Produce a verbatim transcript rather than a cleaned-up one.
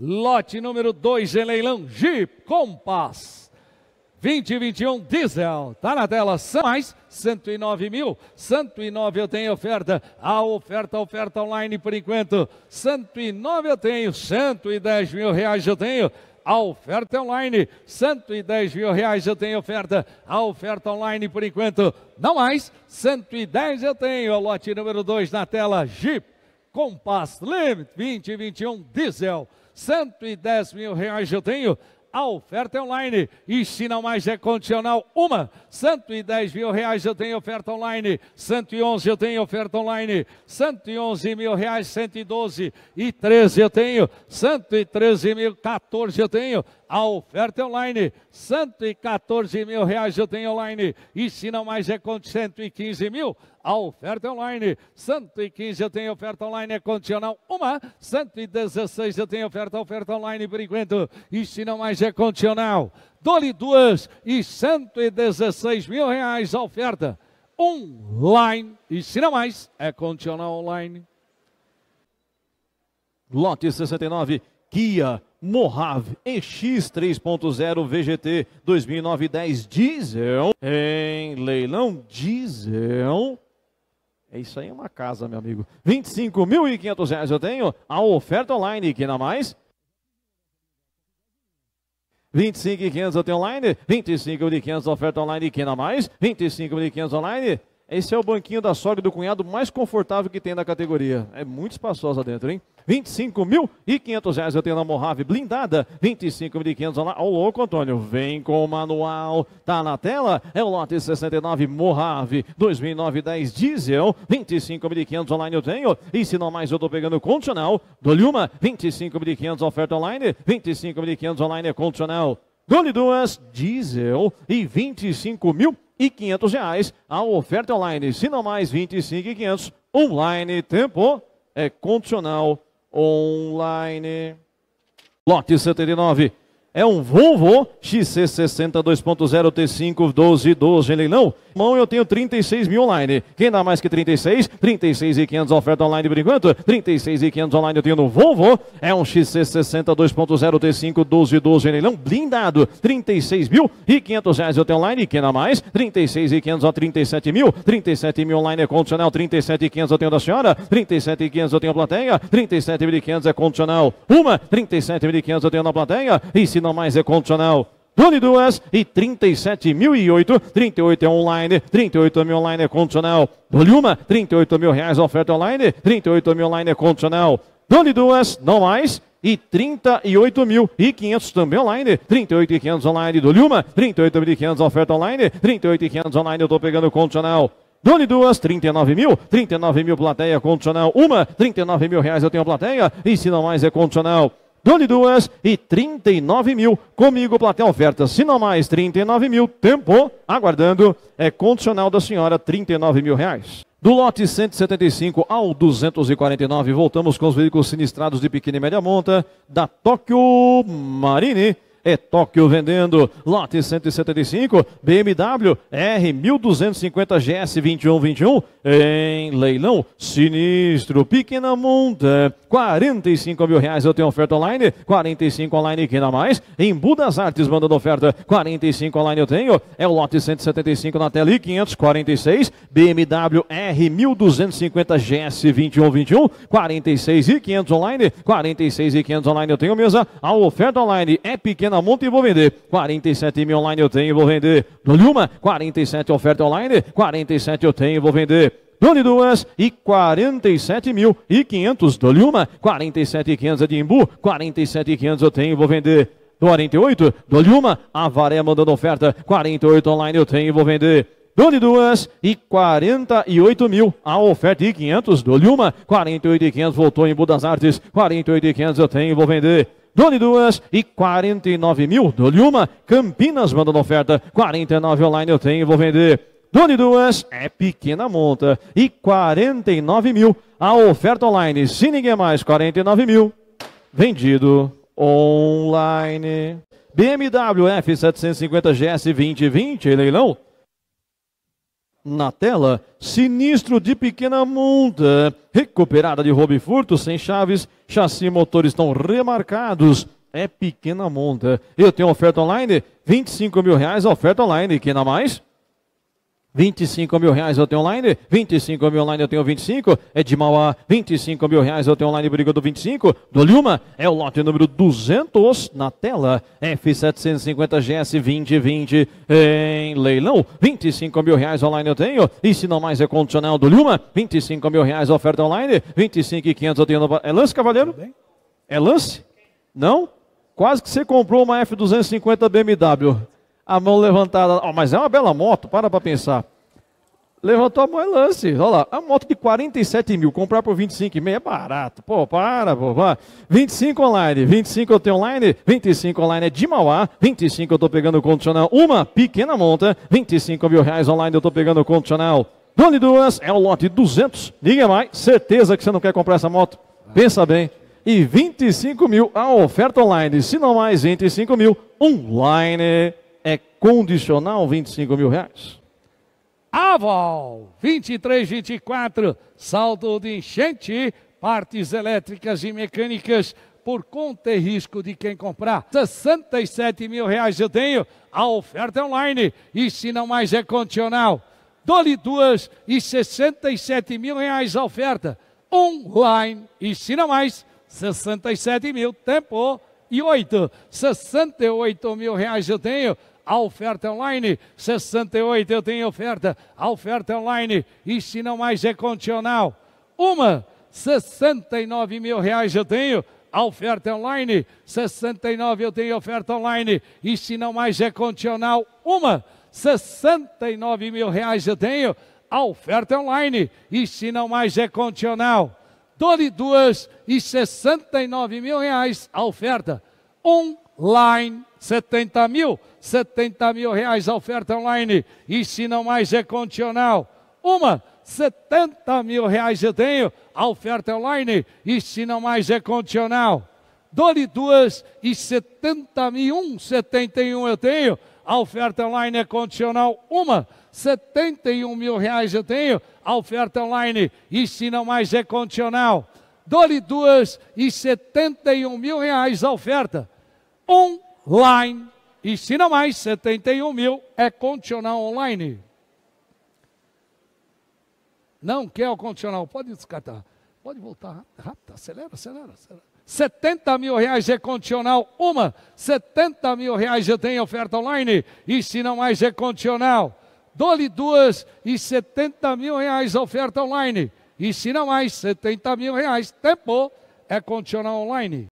Lote número dois em leilão, Jeep Compass vinte e vinte e um diesel, tá na tela, mais cento e nove mil, cento e nove eu tenho oferta, a oferta, oferta online por enquanto, cento e nove eu tenho, cento e dez mil reais eu tenho, a oferta online, cento e dez mil reais eu tenho oferta, a oferta online por enquanto, não mais, cento e dez eu tenho, o lote número dois na tela, Jeep Compass Limit vinte e vinte e um diesel, cento e dez mil reais eu tenho, a oferta online, e se não mais é condicional, uma, cento e dez mil reais eu tenho oferta online, cento e onze eu tenho oferta online, cento e onze mil reais, cento e doze e treze eu tenho, cento e treze mil, quatorze eu tenho, a oferta online, cento e quatorze mil reais eu tenho online, e se não mais é com cento e quinze mil, a oferta online, cento e quinze eu tenho oferta online, é condicional uma, cento e dezesseis eu tenho oferta, oferta online por enquanto, e se não mais é condicional, dole duas e cento e dezesseis mil reais a oferta online, e se não mais é condicional online. Lote sessenta e nove, Kia Mohave E X três ponto zero V G T dois mil e nove dez diesel, em leilão diesel, é isso aí, é uma casa, meu amigo, vinte e cinco mil e quinhentos reais eu tenho, a oferta online, que não mais, vinte e cinco mil e quinhentos eu tenho online, vinte e cinco mil e quinhentos oferta online, que não mais, vinte e cinco mil e quinhentos online, esse é o banquinho da sogra e do cunhado mais confortável que tem na categoria. É muito espaçosa dentro, hein? vinte e cinco mil e quinhentos reais eu tenho na Mohave blindada. vinte e cinco mil e quinhentos lá. Ô, louco, Antônio. Vem com o manual. Tá na tela? É o lote sessenta e nove Mohave dois mil e nove dez diesel. vinte e cinco mil e quinhentos online eu tenho. E se não mais eu tô pegando condicional. Dou-lhe uma. vinte e cinco mil e quinhentos oferta online. vinte e cinco mil e quinhentos online é condicional. Dou-lhe duas. Diesel. E vinte e cinco mil e quinhentos reais a oferta online. Se não mais, vinte e cinco mil e quinhentos online. Tempo é condicional online. Lote setenta e nove é um Volvo X C sessenta dois ponto zero T cinco doze doze em leilão. Mão, eu tenho trinta e seis mil online. Quem dá mais que trinta e seis? trinta e seis mil e quinhentos oferta online por enquanto. trinta e seis mil e quinhentos online eu tenho no Volvo. É um X C sessenta dois ponto zero T cinco doze doze em leilão blindado. trinta e seis mil e quinhentos reais eu tenho online. Quem dá mais? trinta e seis mil e quinhentos a trinta e sete mil. trinta e sete mil online é condicional. trinta e sete mil e quinhentos eu tenho da senhora. trinta e sete mil e quinhentos eu tenho plateia. trinta e sete mil e quinhentos é condicional. Uma. trinta e sete mil e quinhentos eu tenho na plateia. E se não mais é condicional, dole duas e trinta e sete mil e oito, trinta e oito é online, trinta e oito mil online é condicional, dole uma, trinta e oito mil reais oferta online, trinta e oito mil online é condicional, dole duas, não mais, e trinta e oito mil e quinhentos também online, trinta e oito mil e quinhentos online, dole uma, trinta e oito mil e quinhentos oferta online, trinta e oito mil e quinhentos online, eu tô pegando condicional. Dole duas, trinta e nove mil, trinta e nove mil plateia condicional, uma, trinta e nove mil reais eu tenho plateia, e se não mais é condicional. Dole duas e trinta e nove mil comigo, plateia oferta. Se não mais, trinta e nove mil, tempo, aguardando, é condicional da senhora, trinta e nove mil reais. Do lote cento e setenta e cinco ao duzentos e quarenta e nove, voltamos com os veículos sinistrados de pequena e média monta, da Tokyo Marine. É Tóquio vendendo, lote cento e setenta e cinco, B M W R mil duzentos e cinquenta G S vinte e um vinte e um, em leilão, sinistro, pequena monta, quarenta e cinco mil reais eu tenho oferta online, quarenta e cinco online que não mais, em Budas Artes mandando oferta, quarenta e cinco online eu tenho, é o lote cento e setenta e cinco na tela e quinhentos e quarenta e seis, B M W R mil duzentos e cinquenta G S vinte e um vinte e um, quarenta e seis e quinhentos online, quarenta e seis e quinhentos online eu tenho mesa, a oferta online é pequena na monta e vou vender, quarenta e sete mil online eu tenho e vou vender, dole uma, quarenta e sete oferta online, quarenta e sete eu tenho e vou vender, dole duas e quarenta e sete mil e quinhentos, dole uma, quarenta e sete mil e quinhentos é de Imbu, quarenta e sete mil e quinhentos eu tenho e vou vender, quarenta e oito, dole uma, Avaré mandando oferta, quarenta e oito online eu tenho e vou vender, dole duas e quarenta e oito mil a oferta e quinhentos, dole uma, quarenta e oito mil e quinhentos voltou em Imbu das Artes, quarenta e oito mil e quinhentos eu tenho e vou vender. Dole duas e quarenta e nove mil, dole uma, Campinas mandando oferta, quarenta e nove online eu tenho e vou vender. Dole duas, é pequena monta, e quarenta e nove mil, a oferta online, se ninguém mais, quarenta e nove mil, vendido online. B M W F setecentos e cinquenta G S vinte e vinte, leilão. Na tela, sinistro de pequena monta, recuperada de roubo e furto, sem chaves, chassi e motores estão remarcados, é pequena monta. Eu tenho oferta online, vinte e cinco mil reais, oferta online, que na mais? vinte e cinco mil reais eu tenho online, vinte e cinco mil online eu tenho vinte e cinco, é de Mauá, vinte e cinco mil reais eu tenho online, briga do vinte e cinco, do Lhuma, é o lote número duzentos, na tela, F setecentos e cinquenta G S dois mil e vinte, em leilão, vinte e cinco mil reais online eu tenho, e se não mais é condicional do Lhuma, vinte e cinco mil reais oferta online, vinte e cinco mil e quinhentos eu tenho, no... é lance, cavaleiro? É lance? Não? Quase que você comprou uma F duzentos e cinquenta B M W. A mão levantada, oh, mas é uma bela moto, para para pensar. Levantou a mão e lance, olha lá, a moto de quarenta e sete mil, comprar por vinte e cinco e meio é barato, pô, para, pô, vai. vinte e cinco online, vinte e cinco eu tenho online, vinte e cinco online é de Mauá, vinte e cinco eu tô pegando condicional, uma pequena monta, vinte e cinco mil reais online eu tô pegando condicional. Dona duas, é o lote duzentos, liga mais, certeza que você não quer comprar essa moto, pensa bem. E vinte e cinco mil a oferta online, se não mais vinte e cinco mil online. É condicional vinte e cinco mil reais. Avol, vinte e três, vinte e quatro, saldo de enchente, partes elétricas e mecânicas, por conta e risco de quem comprar. sessenta e sete mil reais eu tenho, a oferta online, e se não mais é condicional. Dole duas e sessenta e sete mil reais a oferta, online, e se não mais, sessenta e sete mil, tempo. E oito, sessenta e oito mil reais eu tenho, a oferta online, sessenta e oito eu tenho oferta, a oferta online, e se não mais é condicional. Uma, sessenta e nove mil reais eu tenho, a oferta online, sessenta e nove eu tenho oferta online, e se não mais é condicional. Uma, sessenta e nove mil reais eu tenho, a oferta online, e se não mais é condicional. Dole duas e sessenta e nove mil reais a oferta online, setenta mil, setenta mil reais a oferta online, e se não mais é condicional. Uma, setenta mil reais eu tenho a oferta online, e se não mais é condicional. Dole duas e setenta mil, setenta e um eu tenho, a oferta online é condicional. Uma, setenta e um mil reais eu tenho, a oferta online, e se não mais é condicional. Dole duas e setenta e um mil reais a oferta online, e se não mais, setenta e um mil é condicional online. Não quer o condicional, pode descartar, pode voltar rápido, acelera, acelera, acelera. setenta mil reais é condicional, uma, setenta mil reais eu tenho oferta online, e se não mais é condicional. Dole duas e setenta mil reais oferta online. E se não mais, setenta mil reais. Tempo é condicional online.